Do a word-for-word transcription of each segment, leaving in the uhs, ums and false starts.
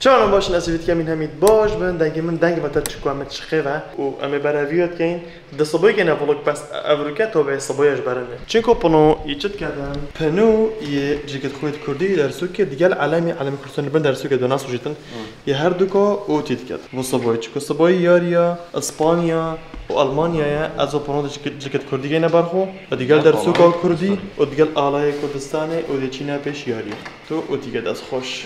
شلون باش ناس فيديو من هميد باش بن دايما من دايما بتتشكو عم تشخيفه وعم برافيوت كاين دصبوي كاين افلوك بس افلوكاتو بصبويش برنا تشيكو بنو يجد كذا بنو يجيك خويت كردي درسوك ديال علامي على ميكروسون بن درسوك دوناس وجيتن يا هردوكو اوتيت كذا وصبوي تشيكو صبوي ياريا اسبانيا والمانيا يا ازو بنو ديجيك كردي كاين برخو ديال درسوكو كردي وديال الاي كردستاني وديتشينا بيش ياري تو اوتيك داس خوش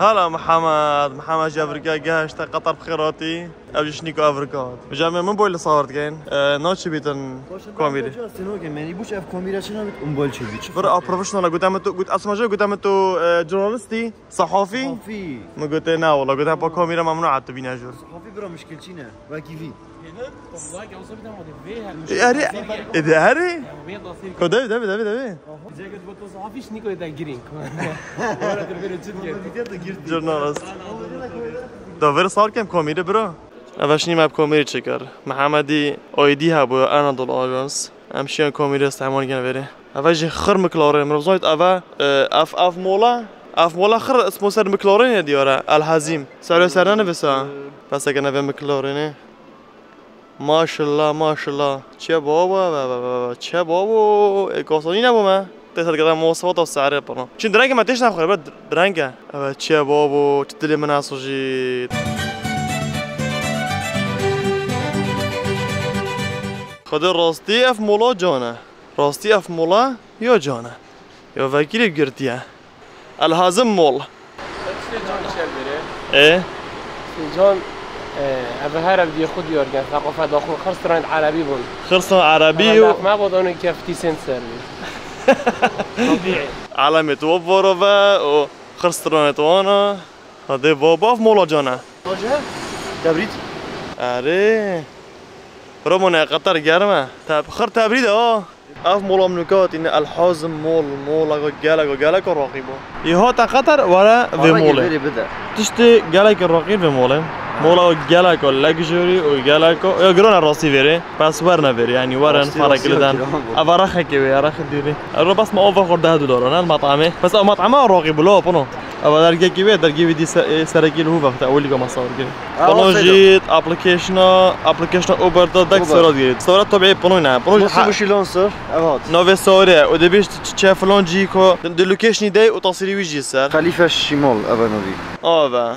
هلا محمد محمد جابركا جاشت قطر بخيراتي ابجشنيكو افريكا جامي من بويل صورت كاين نوتش بيتن كوميدي ماني بوش اف كومبيناسيون امبول تشيفيتش برا بروفيشنال قلت امتو قلت اسماجه قلت امتو جورنالستي صحفي ما قلت انا والله قلت ابو كاميرا ممنوع تبين اجور صحفي برا مشكلتينا باكيفي اذا هري كده ده ده ده زي كنت بقول صحفي شنيكو ده جرينك ولا تفيرت جورنالست ده غير صار كم كوميدي برا أفشني ما بكمل شكر محمدي أيديها بو أنا ضل أجنس أمشي كمل استعمال جنبري أفشي خر مكلورين مربوطات أفا أف أف مولا أف مولا خر اسمه سر مكلورين يا ديارة الحزيم سعره سعرنا بس بس كنا في مكلورين ما شاء الله ما شاء الله شيء بابا بابا شيء بابا كوسوني أبو ما تقدر كذا مواصفات السعر برا شن درانك ما تيجي نأخذ بس درانك شيء بابا تدلي مناسوجي خدا راستي اف مولا جانا راستي اف مولا یا جانا یا وکیلی گرتیه الهازم مولا اه جان اوه هر افدی خود یارگن ثقافه داخل خرسران عربی بون خرسران عربی و ما بادانو که افتی سن سر طبیعی علامه تو بوروه و خرسران توانا هده بابا اف مولا جانا باشه تبرید اره رمونا قطر جرمه تاب خر تبريد اه اف مول مملكات ان الحازم مول مول جالك جالك الرقيبه يهوت قطر ولا في مول تشتي جالك الرقيب في مول مول جالك اللكجري وجالك يقولون الراسي فيري بس ورنا فيري يعني ورن فرق لدان افرخك يا راخ ديري الرباس ما اوفر ده دولار انا المطعم بس المطعم الرقيب لو بنو أبداً كي بيت درجي بدي سرقي له وقت أول لقى مصور كده. بنوجيت أبليكيشنا أبليكيشنا أوبر تدك صورات جيت صورات طبيعية بنوينا بنوجيت. شو مشي لانسر؟ أبغى. نوع صورة وده بيش تشاف لانجي كو دلوكيشني ده وتصيري ويجي سر. خليفة الشمال أبغى نبي. آه با.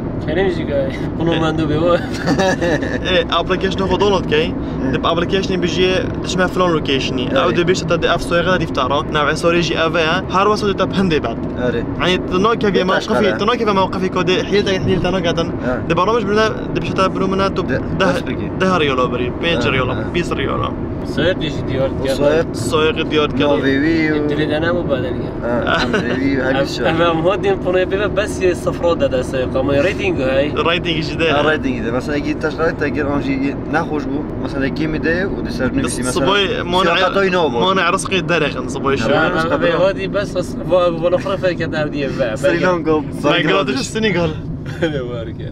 كريم جاية كلهم مندوب هو إيه أبليكيشن هو دولت كي دب أبليكيشن بيجي تشمل فلان لوكيشني أو دبيش تدي أف سوية غادي يفترا نوع سوريجي أفيا هربس وده تبهندي بعد يعني تناك في موقفي تناك في موقفي كده حيلتك حيلتك أنا قدن دب برامج بنا دبيش تبرو منا تب ده ده ريالا بري بيج ريالا بيس ريالا سويق ليش ديار كذا سويق ديار كذا نوفيو تريد أنا مو بعدين آه نوفيو هذي شو أفهم هادين قناة بيبقى بس الصفراء ده ده سويق ما رايتينج هاي رايتينج إيش ده رايتينج ده مثلا يجي تشريت تجي رانجي نخوش بو مثلا كيم ده وديسرني بس مثلا صباي ما نع ما نعرس قيد درخن صباي شو هادي بس بس ولا خرفة كده هادي بقى سريلانكا بنغلاديش السنغال بارك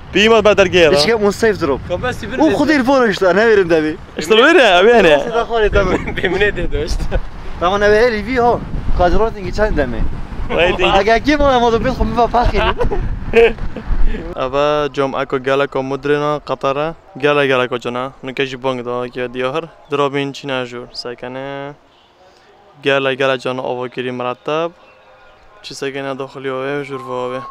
بيما بدر جيرا ايش جاب ونسيف دروب وخذي الفورش انا ويرم دبي اشتروا هنا ابي هنا اخواني تمام بمنيد دوشت طبعا انا بقالي فيه اهو كادراتنج كان دمي اجا كيف انا ما بيدخل ما فاخر ابا جوم اكو جالاكو مدرنا قطره جالا جالاكو جنا نكجي بونغ دا كي ديار درابين تشناجور ساكنه جالا جالا جنا اوكري مرتب شي ساكنه داخل يوه جور فوبه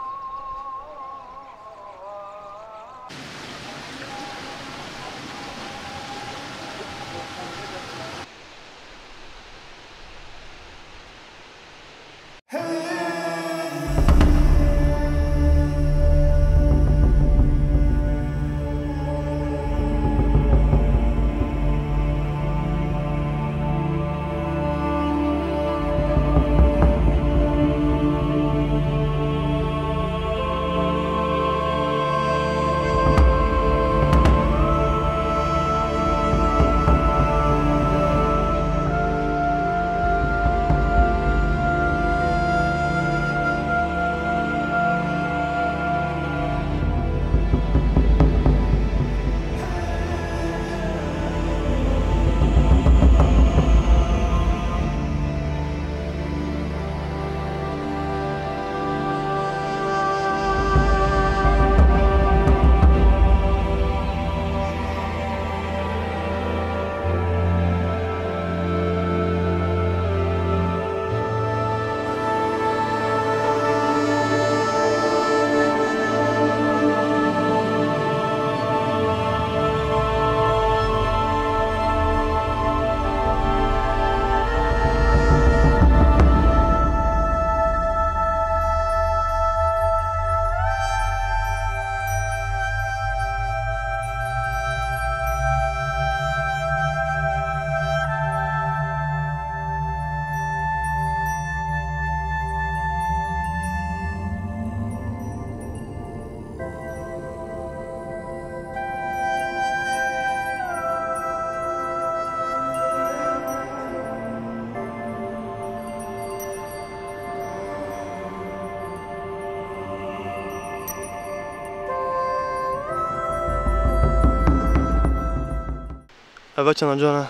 هباش نجونا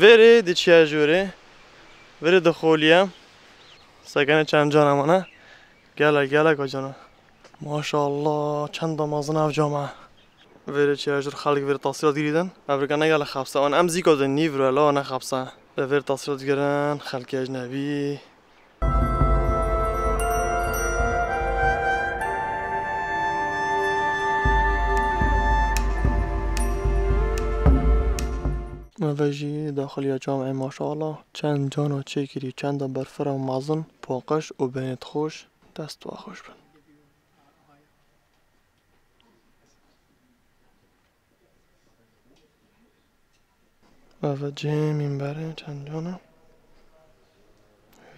ويري ديشيا جوري ويري دخوليا سكانة نجونا منا جالا جالا كجونا ما شاء الله كان دمازنا في جماعة ويري ديشيا جور خالق ويري تحصيلات جريدن أفريقيا جالا خابسة وأنا أمزي كذا نيفر لا أنا خابسة ويري تحصيلات جران خالق أجنبي مفاجئ داخل يا جامعة ما شاء الله كان جانا تشيكري كان دبر فرع معظم باقش وبنت خوش دست واخوش بن مفاجئ من بره كان جانا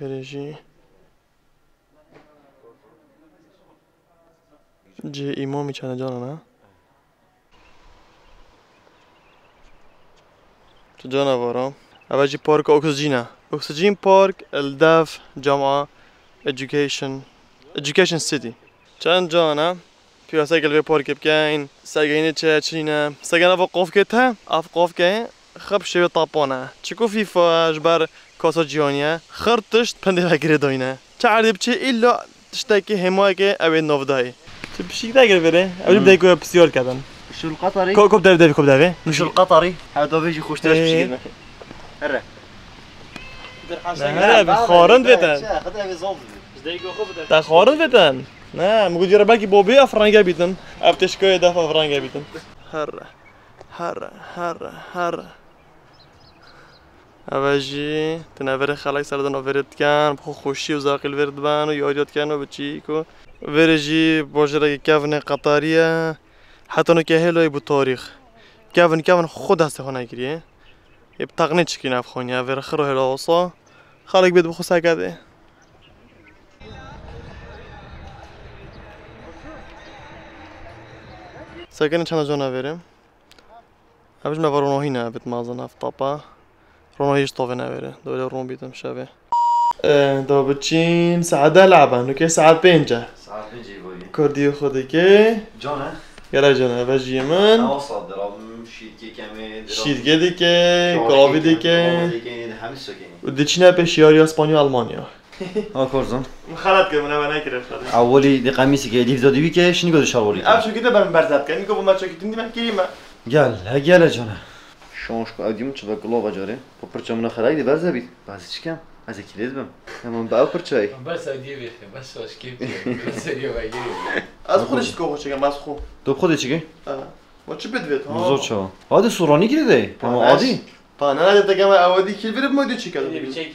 فرجي جي إمامي كان جانا جانا برا. أبجي بارك أكسجينا. أكسجين بارك الداف جامعة education education city. كان جانا في وسائل في بارك بكين سجينة تشينا سجينا فقف كتها أفقف كين خبشة وطابونا. تشكو في فاجبر كاسجيونيا خرطش بندها كريدوينا. تعرف شيء إلا تشتكي هماي كي أبي نفداي. تبشي تاكل بره. أبي بدي كوب سيور كذا. شو القطري؟ كوب دافي دافي كوب دافي مش القطري هذا بيجي خوش تاش بشكل هلا هلا خارن بيتن تا خارن بيتن نعم موجود يا رباكي بوبي أفرانجا بيتن أبتشكوي دافع أفرانجا بيتن هلا هلا هلا هلا أبجي تنافر خلاك سردن أفرد كان بخو خوشي وزاقي الفرد بان ويوديت كان وبتشيكو ويرجي بوجرة كافنة قطرية حتى انه كهلوي بالتاريخ كافن كافن خود هسته هنا كريه يبتغني تشكي نفخون يا فير خرو هلاوصا خالق بيد بخو ساكاده ساكنه چنا جونا برم ابش ما ورونو هنا بتمازن افطابا رونو هيش طوفنا بره دوله رون بيتم شبه دوبچين سعاده لعبه نوكي ساعه بينجه ساعه بيجي بوي كرديو خودكي جونا يلا جانا باجي من اوصل درام شيتكي كامل شيتكي ديكي كرابي ديكي وديتشنا بشياريا اسبانيا المانيا اكورزم خلط كده انا انا كده اولي دي قميص كده دي زادوي كده شنو كده شارولي ابشو كده بن برزت كاني كوب ما تشكيتين دي ما كريمه يلا يلا جانا شونش قديم تشبه جلوبا جاري ببرچمنا خلاي دي برزبي بازيشكم از کلید بم همون باو پرچای بس سعودی بیخه بس واش کیف بس یو بایی از خودش کو چگم از خو تو خودت چگی ما چی بدویت ها زور چا عادی سورانی گیرده اما عادی تا نه نه دگم عادی کیل برب مودی چیکار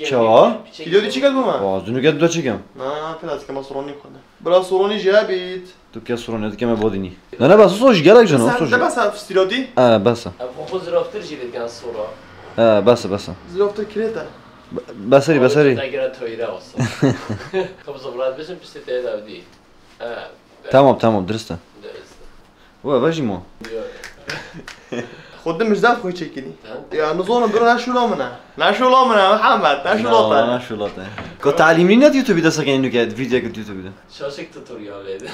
چا کیلو چیکار بما وازونو گد دو چگم نه پلاس که ما سورانی خونه برا سورانی جابید تو که سورانی دگم بودینی نه نه بس سوش گلک جان سوش بس استیرادی اه بس خود زرافتر جیبید گن سورا اه بس بس زرافتر کریتا بسري بسري تمام تمام درسته و باجي مو خد مش داف خوي تشكيني يا نظن درنا شو لامنا لا شو لامنا محمد لا شو لطه لا شو لطه كنت تعلمني نت يوتيوب ده سكن انه كده فيديو كده يوتيوب ده شاشك توتوريال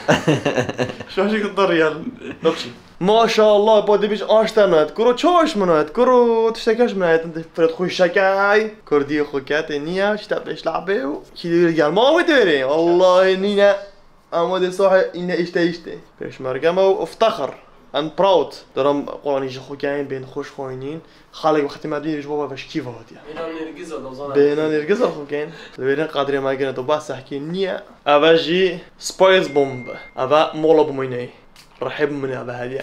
شاشك توتوريال نقشي ما شاء الله بودي بيش آشتنات كرو چوش منات كرو تشتكش منات انت فرد خوش شكاي كردي خوكات نيا شتبش لعبه و كده رجال ما بتوري والله نينا اما دي صح ان اشتهيشته بيش مرقمه وافتخر ام براود درام قراني خوكاين بين خوش خوينين خالق وقت ما ديش بابا باش كيف هاديه بينا نرقزوا دوزنا بينا نرقزوا خوكاين لوين قادرين ما كنا بس حكي نيا اباجي سبايس بومب ابا مولوب ميناي رحب من هذا هادي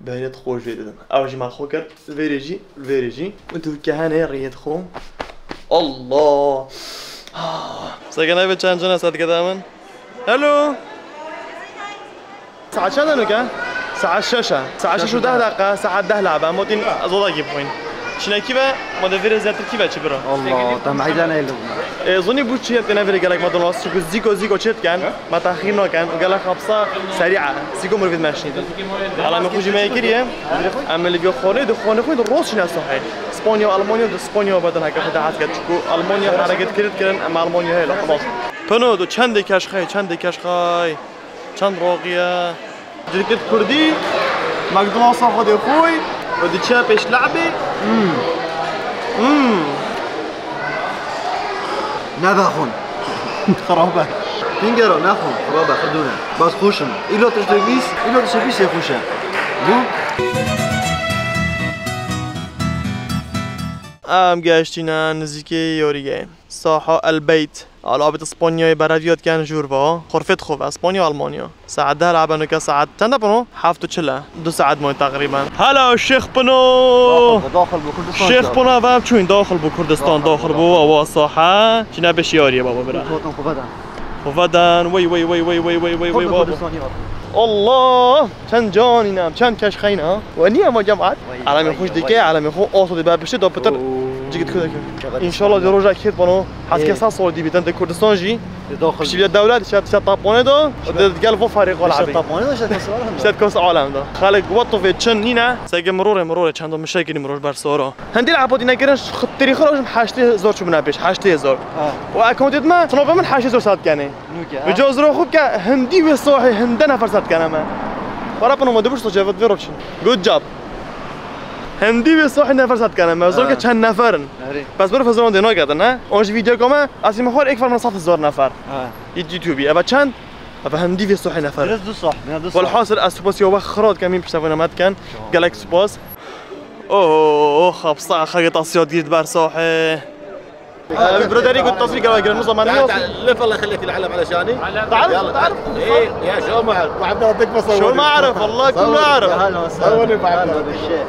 بينت خوش جدا اوجي مع خوكر الفيريجي الفيريجي وانتو كهانه ريت خوم الله ساكنه بتشانجنا ساعه كدامن الو ساعه شنو كان ساعه شاشه ساعه شاشه ده دقه ساعه ده لعبه مودين ازودا جيبوين شناكي با مودفير زاتكي با تشبرا الله تم عيدنا له اظني بوتشي يتنافر قالك ما دوناس شكو زيكو زيكو تشيت كان ما تاخيرنا كان قالك خبصه سريعه زيكو مرفد ماشي على ما خوجي ما يكريه اما اللي بيخونه دخونه خوي الروس شنو صحيح اسبانيا والمانيا اسبانيا بدل هكا حداعات كتشكو المانيا حركه كريت كان اما المانيا هي لا خلاص بنو دو چند کشخای چند کشخای چند راقیه جریکت کردی مقدوناس خود خوی ودي تشابش لعبه. امم امم نباخون خرابه تنجروا ناخون خرابه خدونا بس خوشم إلو تشتغيس إلو تشابيش يا خوشم ام گشتینن نزدیک یوریه ساحه البيت علاوه اسپانیای برادیات کن جوروا خرفت خوب اسپانیا آلمانیا ساعده لعبنو که ساعت تنه بنو هفت و چله دو ساعت ما تقریبا هلا شیخ بنو داخل بکردستان شیخ بنو و چون داخل بکردستان داخل بو و ساحه چنه بش یاریه بابا برا خوبدن وی وی وی وی وی وی وی وی بابا الله چند جانینم چند کش خینا و نیا ما جمعت علم خوش دیگه علم خو آسوده بعد بشه دوپتر جیت کرد ان شاء الله دروژه کیت بانو حتی سه سال دی بیتند کردستان جی پشتی بیاد دولت شد شد تاپونه دا دادگل و فریق العربی شد تاپونه دا شد کس عالم شد کس عالم دا خالق وقت و چند نینه سعی مروره مروره چند مشکلی مروره بر سارا هندی لعباتی نگران خطری خورشم هشتی هزار چون نبیش هشتی هزار و اکانتیت من تنها من هشتی هزار سات کنی و جاز رو خوب که هندی و صاحب هند نفر سات کنم برای پنوم دوباره تو جواب ویروش good job هندی به صاحب نفر سات کنم از که چند نفرن پس برو فزران دینا کردن نه آنچه ویدیو کامه از این یک فرمان صد هزار نفر یوتیوبی اما چند اما هندی به صاحب نفر درست دو صاحب نه دو صاحب والحاصل از سپاس یا وقت خراد کمیم پیش نفر نمت کن گلک سپاس اوه خب صاحب خیلی تصیاد گیرد بر صاحب برادري قلت تصوير قال قال نظام انا لا والله خليت العلم علشاني تعرف تعرف ايه يا شو ما اعرف وعبد الله بدك بصور شو ما اعرف والله كله اعرف صورني بعد هذا الشيء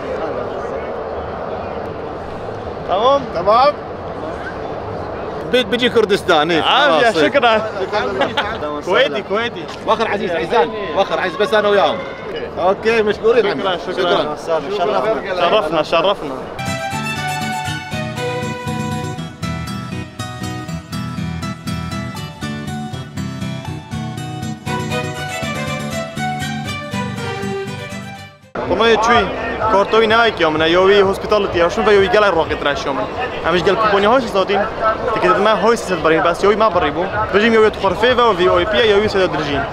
تمام تمام بيجي كردستان ايه شكرا كويتي كويتي واخر عزيز عزان واخر عزيز بس انا وياهم اوكي مشكورين شكرا شكرا شرفنا شرفنا والله چوی کارتوی نه کیام نه یوی هسپتالیتی هاشون و یوی گل راکت راشیم همیشه گل کوپونی هاش دادیم دیگه من های سیصد برای بس یوی ما برای بو بجیم یوی خرفه و وی او پی یوی سه درجین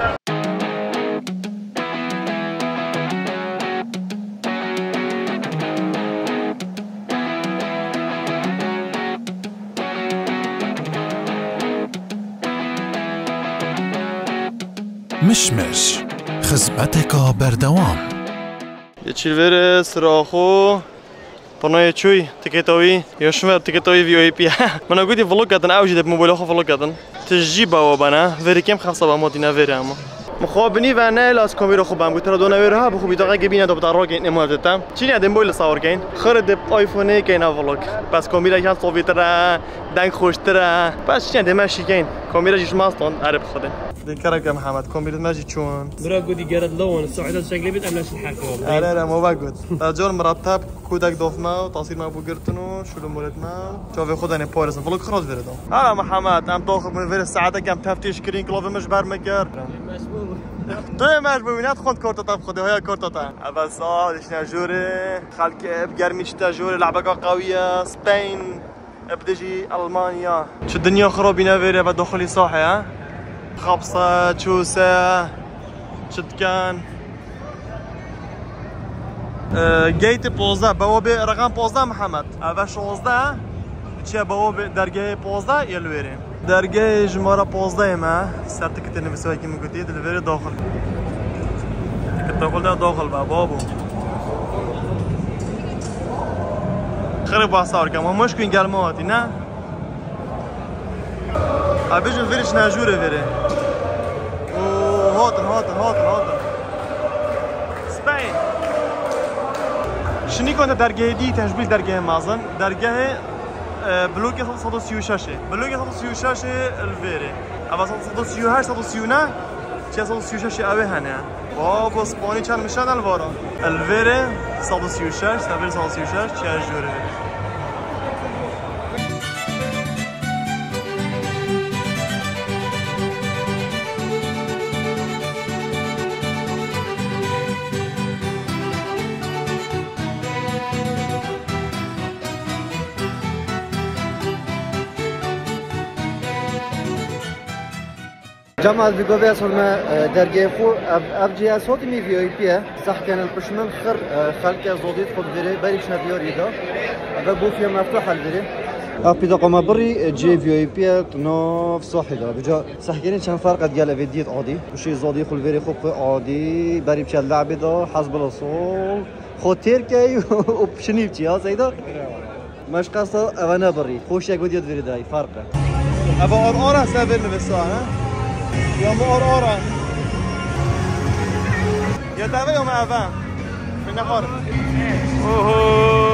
مشمش خدمتک بردوام چیلور سراخو پناه چوی تکیتایی یاشمر تکیتایی ویوی پی من اگه دی فلوگ کردن آوجی دب موبایل خو فلوگ کردن تجیب او بنا ورکیم خاصه با ما دینا وره اما مخابنی و نه لاس کامیرا خوب هم گوتر دو نوره ها بخوبی داغ گبینه دو بتر راگین امادتم چی نه دم موبایل صور کین خرد دب آیفونه کین فلوگ پس کامیرا یان صویتره دنگ خوشتره پس چی نه ماشی کین کامیرا جیش ماستون عرب خودن ذكرك يا محمد كومبيرد ماجي تشون برا قودي قرد لون السعودية شكلي بيت أملاش الحكومة لا لا لا مو بقود رجل مرتب كودك دوف ما وتعصير ما بوقرتنو شو المولد ما شوفي خدني بورس فلوك خرج فيردو اه محمد عم تاخذ من فيرس ساعتك عم تفتش كرين كلوفي مش برمكر توی مجبوری نت خود کارت تاب خود های کارت تاب. اول سال اش نجوره خالق بگرمیش تجوره لعبه قویه سپین ابدجی آلمانیا چه دنیا خرابی نویره و داخلی صاحه خبصة تشوسة شتكان جيت بوزة بوابة رقم بوزة محمد هذا شوزة تشي بوابة درجة بوزة يلويري درجة جمارة بوزة ما سرت كتير نفسي كي مقدي دلويري داخل التدخل ده داخل بقى بابو خرب عصارك ما مش كين قلماتي نه أبيش الفيرش ناجورة فيري هاتن هاتن هاتن هاتن سبعين شنو كنت درجة دي تشبيل درجة مازن درجة بلوكي صدو سيو شاشة بلوكي صدو سيو شاشة الفيري أما صدو سيو هاش صدو سيو نا چه صدو سيو شاشة أوي هنا بابا سباني چند مشان الوارا الفيري صدو سيو شاش سبيل صدو سيو شاش چه جورة جماعة بيقولوا اسمه درجة خو أبجي أسود مي في أي بي صح كان البشمن خر خلك زوديت خد غيره بريش نبيوري ده أبغى فيها مفتوح الغيره أبي دقما بري جي في أي بي تناف صاحي ده بجا صح كان كان فرق قال فيديت عادي وشي زودي خل غيره خو عادي بري بشل اللعبة ده حسب الأصول خطير كي وبشنيف جيا زيدا مش قصة أنا بري خوش يقول يد غيره ده فرقه أبغى أرقى سافر بس أنا يوم أورا يا تابع يوم أفا من أخر أوه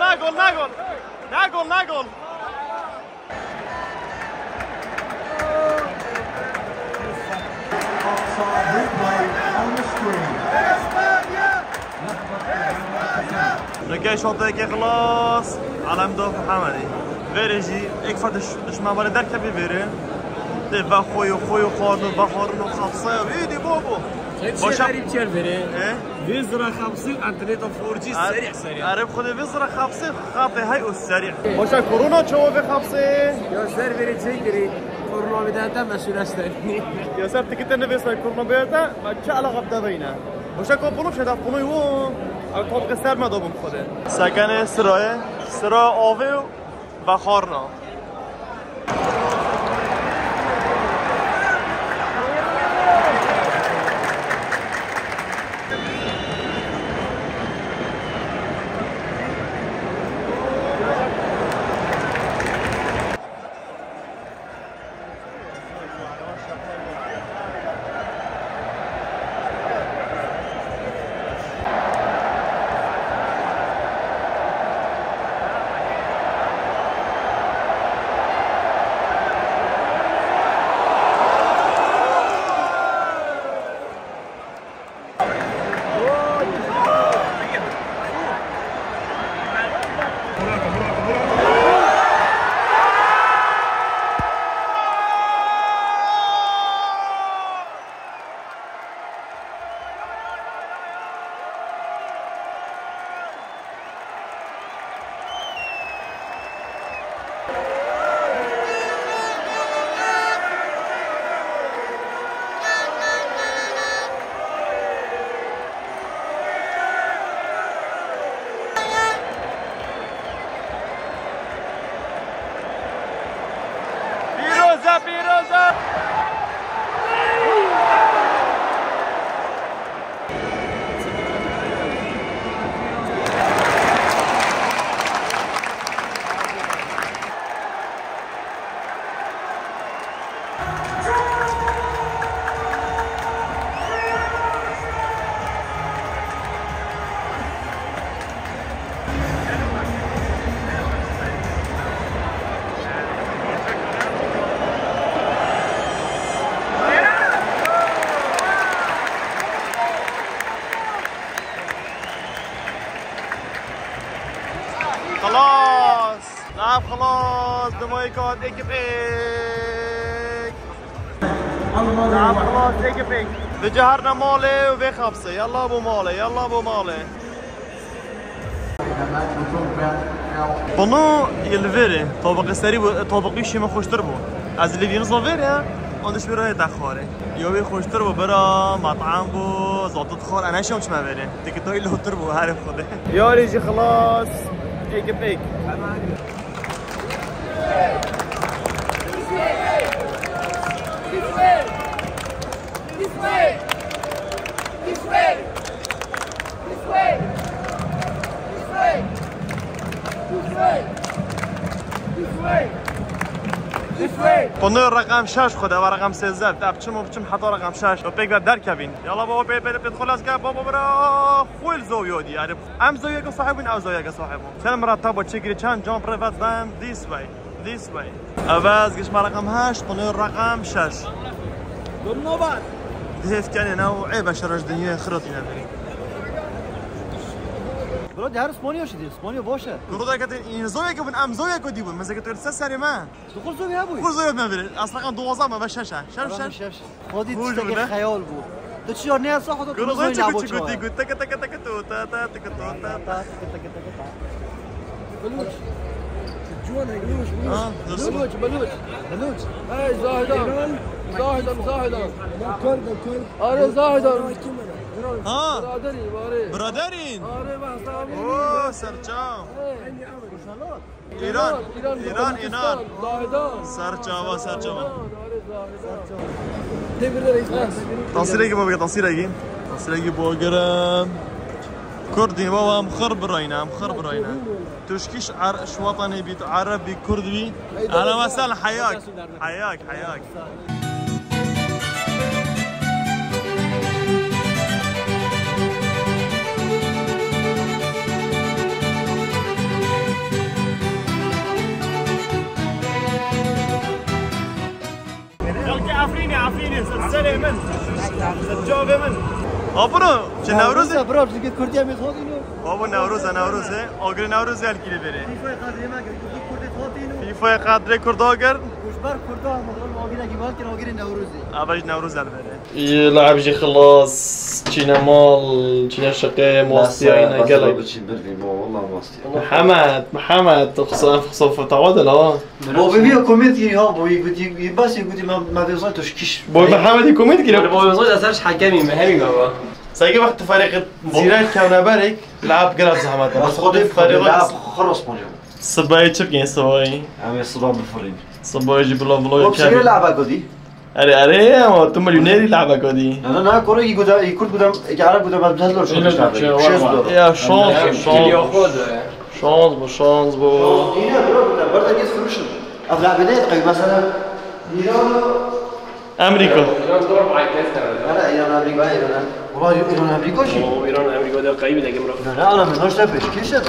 ناقل ناقل ناقل ناقل رجع شوط دقيقة خلاص على مدافع محمدي فيرجي اكفى دش ما بره درك بي فيري تبع خوي خوي قاضي بحر وخمسة ويدي بابا باش غريب تشير فيري بيزرع خمسين انترنت فور جي سريع سريع عرب خذ بيزرع خمسين خاطي هاي السريع واش كورونا شو في خمسين يا سير فيري تجري كورونا بداتا ما شلاش ثاني يا سير تكت النبي صاير كورونا بداتا ما تشعل غبدا بينا واش كوبلوش هذا قوي و الكوب كسر ما دوبم خذ سكن سراي سرا اوفيو بخارنا خلاص لعب خلاص بمايكات ايجي بايك لعب خلاص ايجي بايك بجهرنا مولي وفي خمسة. يلا ابو مولي يلا ابو مولي بنو يلفيري طابق سريع طابقي شيء ما خوش تربو از ليفين صافيري عندش براه تخاره يومي خوش تربو برا مطعم بو زادت خور انا شمش ما بره تكتوي لو تربو عارف خده يا ريجي خلاص ايك بيك بنور رقم شش خدا و رقم سیزده بچم و بچم حتی رقم شش و پیک در کبین یالا بابا پی پی بدخل از که بابا برا خویل زاویادی عرب ام زاویه که صاحبون او زاویه که صاحبون چند مرتب و چگری چند جامپ رو بد بند this way this way عوض گشم رقم هشت بنور رقم شش دون نوبت دیف کنی نو عیب شرش دنیا خراتی نبری برادر هر اسپانیا شدی اسپانیا باشه برادر که این زاویه که بن ام زاویه که دیبون مثلا که تو سه سری من تو خود زاویه بود خود زاویه نمیره اصلا دوازده ما شش شش شش خودی دیگه خیال بود تو چرا نه صح خودت تو زاویه نبود چرا گوتی گوت تک تک تک تو تا تا تک تو تا تا تک تک بلوچ جوان هگلوش بلوچ بلوچ بلوچ ای زاهدان زاهدان زاهدان کرد کرد آره زاهدان ها برادري باري برادرين باري بحسابي اوه سرچاو عندي امر وصلات ايران ايران ايران زاهدان سرچاو سرچاو دبري خلاص تصيري بابا تصيري تصيري بوغرام كردي بابا مخرب راينا مخرب راينا تشكيش عرش وطني بيت عربي كردي انا مثلا حياك حياك حياك عفريني عفريني سلسلة من سجاوة من آبرو چه نوروزه؟ آبرو بسید کردی همی خواهد اینو؟ آبرو نوروزه نوروزه آگر نوروزه هل کلی بره فیفای قدره ما گرد کردی خواهد اینو؟ فیفای قدره کرده آگر؟ کشبر کرده هم آگر اگه باید کن آگر نوروزه آبرش نوروزه هل بره یه لعبجی خلاص چینه مال چینه شقه ماستی اینه گلگ بچی بردیم والله ماستی محمد محمد خصوصا خصوصا تعادل ها بابا بیا کامنت گیری ها بابا یه بس یه گوتی من دوزای توش کش بابا محمد یه کامنت گیری بابا دوزای اثرش حکمی مهمی بابا سعی وقت فرق زیرای کونه برک لعب گرفت زحمت بس خود فرق لعب خرس بودیم صبحی چپ گین صبحی همه صبح بفرین صبحی جبلا ولای کمی بابا چی لعب کردی اره اره ما تو مليونيري لعبه كودي انا انا كورو يقدر يكون قدام عرب قدام بهذا الشغل يا شانس شانس شانس بو شانس بو هنا برضه برضه كيس فلوس افلع بدايه مثلا ايران امريكا ايران دور معي كاس انا ايران امريكا ايران والله ايران امريكا شيء ايران امريكا ده قريب ده جمره لا انا ما نوش تفش كيش ده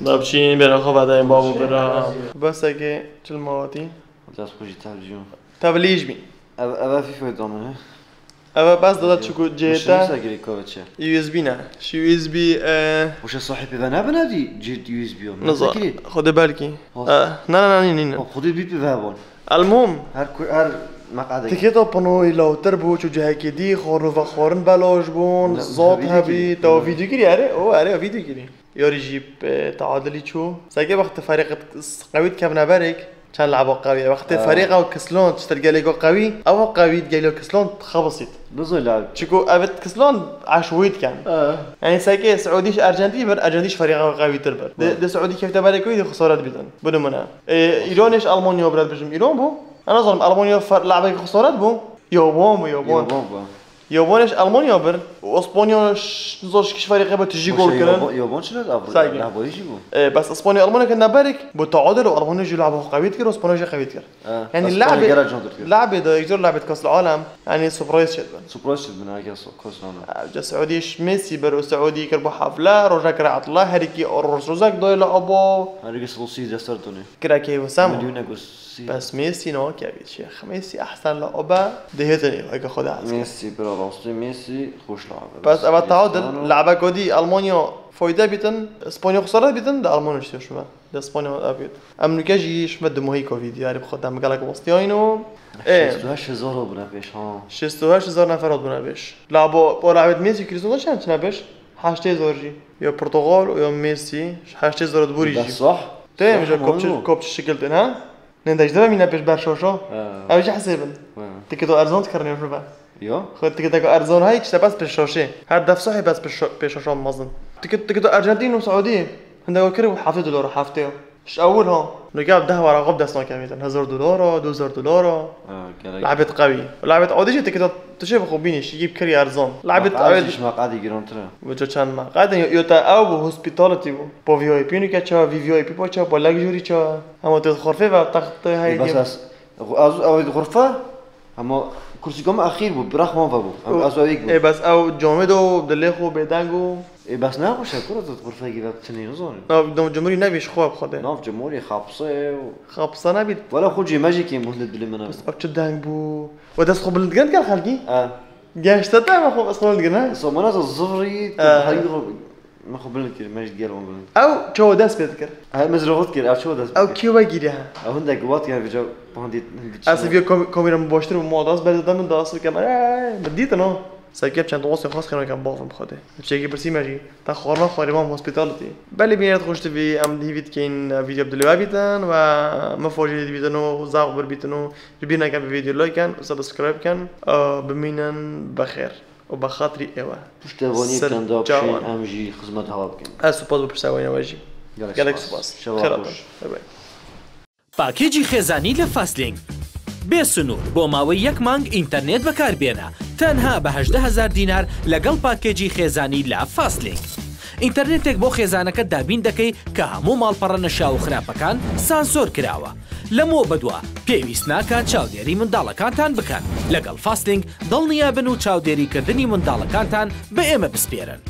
دابشين بلا خو بعد ان بابو برا بس اجي تلماتي خلاص خرج تلفزيون تبليجمي أبا في فيدونه أبا بس ضلت شو جيتا مش مساجري كوتشة يو اس بي نا شو يو اس بي وش صاحبي بنا بنادي جيت يو اس بي نظر خد بالكي لا لا لا لا خد بيت بذهبون المهم هر هر مقعد تكيتو بنوي لو تربو شو جهكي دي خورن وخورن بلاش بون زوت هبي تو فيديو كري عري او عري فيديو كري يوري جيب تعادلي شو ساكي وقت فريق قويت كابنا بارك كان لعبه قويه وقت فريقه وكسلون تشتري ليكو قوي او قوي قالو كسلون خبصت بزو لعب تشكو ابت كسلون عشويت كان آه. يعني ساكي سعوديش ارجنتين بر ارجنتيش فريقه قوي تربر ده سعودي كيف تبارك ويدي خسارات بدون بدون منا ايرانش المانيا براد بجم ايران بو انا ظلم المانيا لعبه خسارات بو يوبوم يوبوم يوبونش المانيا بر واسبانيا زوج كش فريق بتجي جول كده يوبون شنو لعبوا يجيبوا بس اسبانيا المانيا كنا بارك بتعادل والمانيا جي لعبوا قويت كده واسبانيا جي قويت كده يعني اللعبه لعبه ده يجر لعبه كاس العالم يعني سبرايز شد سبرايز شد من كاس العالم السعوديه ميسي بر السعوديه كربو حفله رجا كره عطله هريكي روزاك دوي لعبوا هريكي سوسي دسترتوني كراكي وسام بس ميسي نوك يا شيخ ميسي احسن لعبه دهتني هيك خدها ميسي برا ميسي خوش بس أبى تعود اللعبة كودي ألمانيا فايدة بيتن إسبانيا خسارة بيتن ده ألمانيا شتى شو ما ده إسبانيا أبيت أمريكا جي شو مد مهيك كوفيد يعني بخدها مقالك وسطيانو إيه شستوهاش هزار بنابش ها شستوهاش هزار نفر بنابش لعبوا ولعبت ميسي كريستيانو شن تنابش حاشته زورجي يا البرتغال ويا ميسي حاشته زورت بوريجي ده صح تمام جا كوبش كوبش شكل تنها نندش ده مين نابش برشاشة أبيش حسيبن تكتو أرزان تكرني شو بقى يا خدت كده كأرزان هاي كده بس برشاشة هاد دف صحي بس برش برشاشة مازن تكت تكت أرجنتين وسعودية هندقول كده حافظ دولار حافظه إيش أولها نجاب ده ورا غب دسنا كمية هزار دولارا دوزار دولارا لعبة قوية لعبة عادية تكت تشوف خوبيني شيء يجيب كري أرزان لعبة عادية مش مقعدي جرانترا وجو كان مقعدي يوتا أو هوسبيتالتي بو في أي بي نيكا شا في أي بي بو شا بو لكجوري شا هم تدخرفة وتخت هاي بس أو الغرفة هم كرسي قام أخير وبراح ما فبوا أزواجك إيه بس أو جامدو بدلخو بدانجو إيه بس ناقوش هالكرة تتغرفها كذا تنين زون لا بدهم جمهوري نبيش خواب خده ناف جمهوري خابصة خابصة نبي ولا خودي ماجيكي مهلت بالمنام بس أبتش دانجو وداس خو بلدجان كان خارجي آه جاش تدعم خو أصلا بلدجان صومنا تصفري تحلي خو ما خو بلدجان ماجد جالو بلدجان أو شو داس بتذكر مزروعات كير أو شو داس أو كيوبا جيرها أو هندك وات يعني بجو بهنديت أسيبيو كم كميرة مباشرة وموضوعات بعد ده من داس الكاميرا بديت أنا سايكيب كان تواصل خاص كانوا كان باغم خده بشكل برسي ماجي تا خورنا خاريمام هوسبيتالتي بالي بينات خشت في ام ديفيد كاين فيديو بدلوا بيتن و مفاجئ بيتنو زاغبر بيتنو جبنا كان فيديو لايك كان وسبسكرايب كان بمنن بخير وبخاطري ايوا مشتاقوني كان داك شي ام جي خدمه هاب كان اسوباس بساوي واجي جالكس باس شباب باي باكيجي خزاني لفاستلينج بسنور بۆ ماوەی یەک مانگ ئینتەرنێت بەکاربێنە تەنها بە هەژدە هەزار دینار لەگەڵ پاکێجی خێزانی لا فاستلینگ ئینتەرنێتێک بۆ خێزانەکە دابین دەکەی کە هەموو ماڵپەڕە نەشا و خراپەکان سانسۆر کراوە لەمەوە بەدووە پێویست ناکات چاودێری منداڵەکانتان بکەن لەگەڵ فاستلینگ دڵنیا بن و چاودێریکردنی منداڵەکانتان بە ئێمە بسپێرن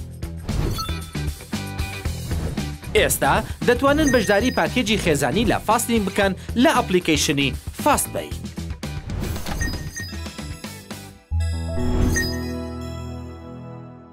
ئێستا دەتوانن بەشداری پاکێجی خێزانی لە فاستلینگ بکەن لە ئەپلیکەیشنی فاستبەی